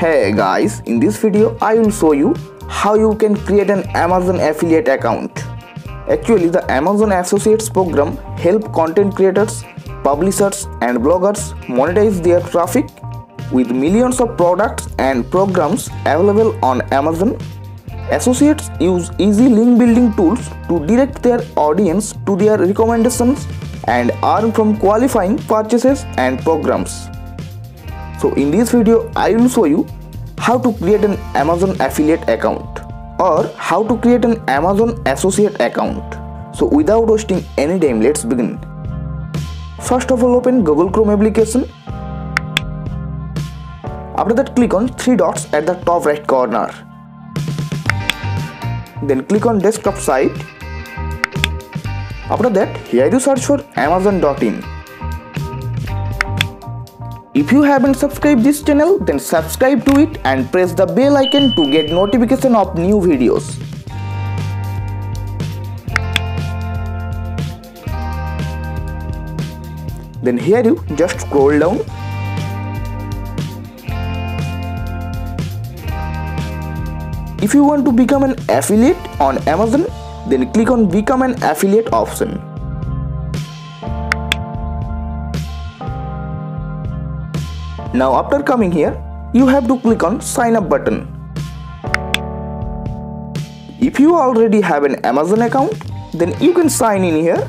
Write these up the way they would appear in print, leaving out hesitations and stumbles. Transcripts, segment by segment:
Hey guys, in this video I will show you how you can create an Amazon affiliate account. Actually, the Amazon Associates program helps content creators, publishers and bloggers monetize their traffic with millions of products and programs available on Amazon. Associates use easy link building tools to direct their audience to their recommendations and earn from qualifying purchases and programs. So in this video, I will show you how to create an Amazon affiliate account or how to create an Amazon associate account. So without wasting any time, let's begin. First of all, open Google Chrome application. After that, click on three dots at the top right corner. Then click on desktop site. After that, here you search for Amazon.in. If you haven't subscribed this channel, then subscribe to it and press the bell icon to get notification of new videos. Then here you just scroll down. If you want to become an affiliate on Amazon, then click on become an affiliate option. Now after coming here, you have to click on sign up button. If you already have an Amazon account, then you can sign in here.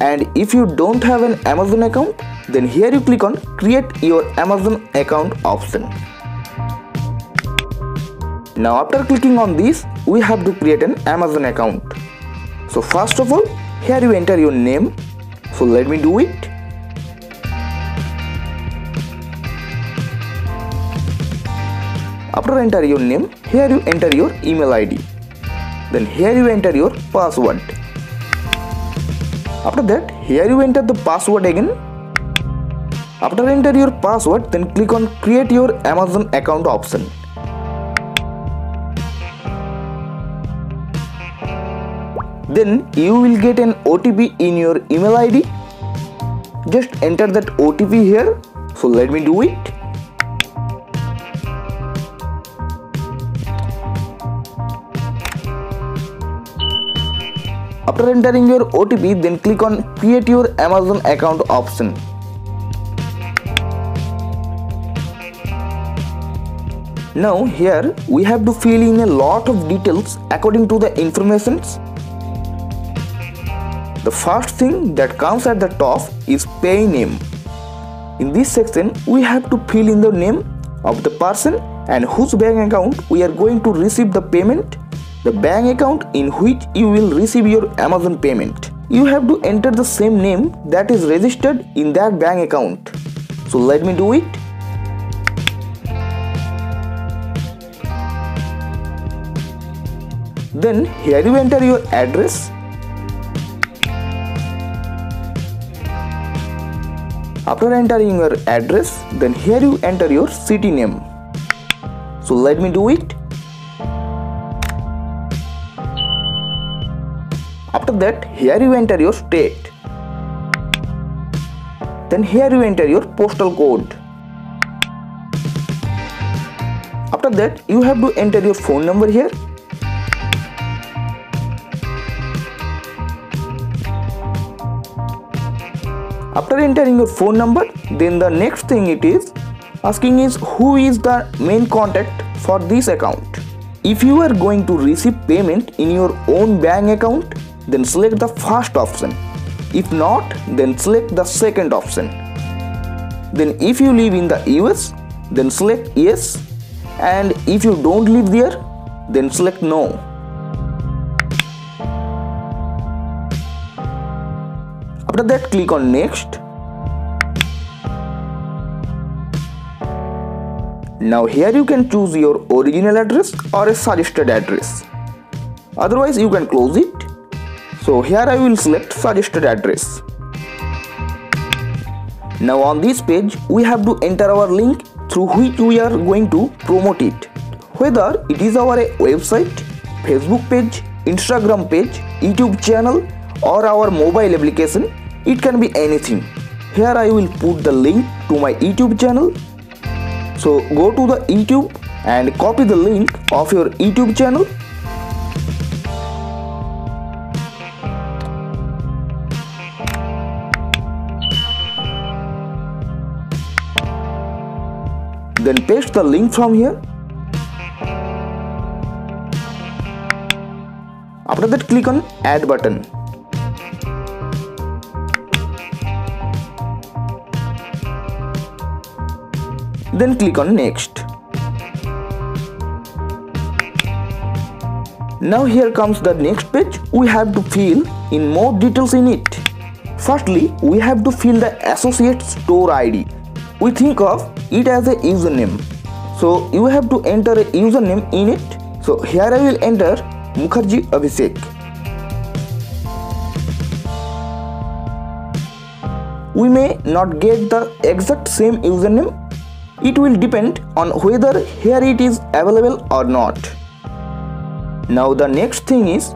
And if you don't have an Amazon account, then here you click on create your Amazon account option. Now after clicking on this, we have to create an Amazon account. So first of all, here you enter your name. So let me do it. After enter your name, here you enter your email ID. Then here you enter your password. After that, here you enter the password again. After enter your password, then click on create your Amazon account option. Then you will get an OTP in your email ID. Just enter that OTP here. So let me do it. After entering your OTP, then click on create your Amazon account option. Now here we have to fill in a lot of details according to the informations. The first thing that comes at the top is pay name. In this section, we have to fill in the name of the person and whose bank account we are going to receive the payment, the bank account in which you will receive your Amazon payment. You have to enter the same name that is registered in that bank account. So let me do it. Then here you enter your address. After entering your address, then here you enter your city name. So let me do it. After that, here you enter your state. Then here you enter your postal code. After that, you have to enter your phone number here. After entering your phone number, then the next thing it is asking is who is the main contact for this account. If you are going to receive payment in your own bank account, then select the first option. If not, then select the second option. Then if you live in the US, then select yes. And if you don't live there, then select no. After that, click on next. Now here you can choose your original address or a suggested address. Otherwise you can close it. So here I will select suggested address. Now on this page we have to enter our link through which we are going to promote it. Whether it is our website, Facebook page, Instagram page, YouTube channel or our mobile application. It can be anything. Here I will put the link to my YouTube channel. So go to the YouTube and copy the link of your YouTube channel. Then paste the link from here. After that, click on Add button. Then click on Next. Now here comes the next page. We have to fill in more details in it. Firstly, we have to fill the associate store ID. We think of it as a username, so you have to enter a username in it. So here I will enter Mukherjee Abhishek. We may not get the exact same username. It will depend on whether here it is available or not. Now the next thing is,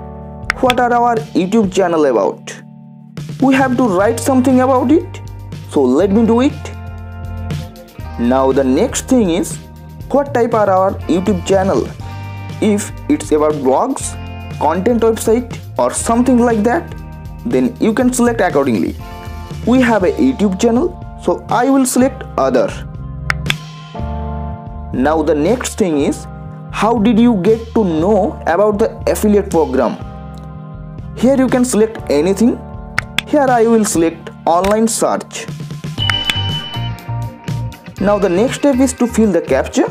what are our YouTube channel about? We have to write something about it, so let me do it. Now the next thing is, what type are our YouTube channel? If it's about blogs, content website or something like that, then you can select accordingly. We have a YouTube channel, so I will select other. Now the next thing is, how did you get to know about the affiliate program? Here you can select anything. Here I will select online search. Now the next step is to fill the captcha,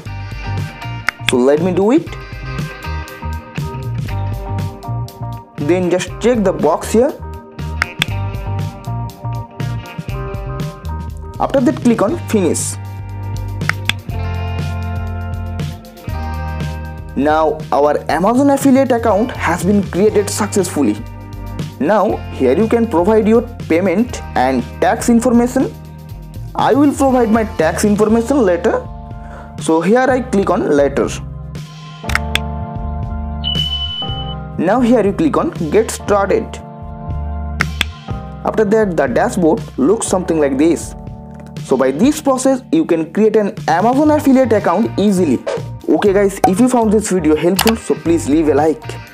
so let me do it. Then just check the box here. After that, click on Finish. Now our Amazon affiliate account has been created successfully. Now here you can provide your payment and tax information. I will provide my tax information later, so here I click on Later. Now here you click on Get Started. After that, the dashboard looks something like this. So by this process, you can create an Amazon affiliate account easily. Okay guys, if you found this video helpful, so please leave a like.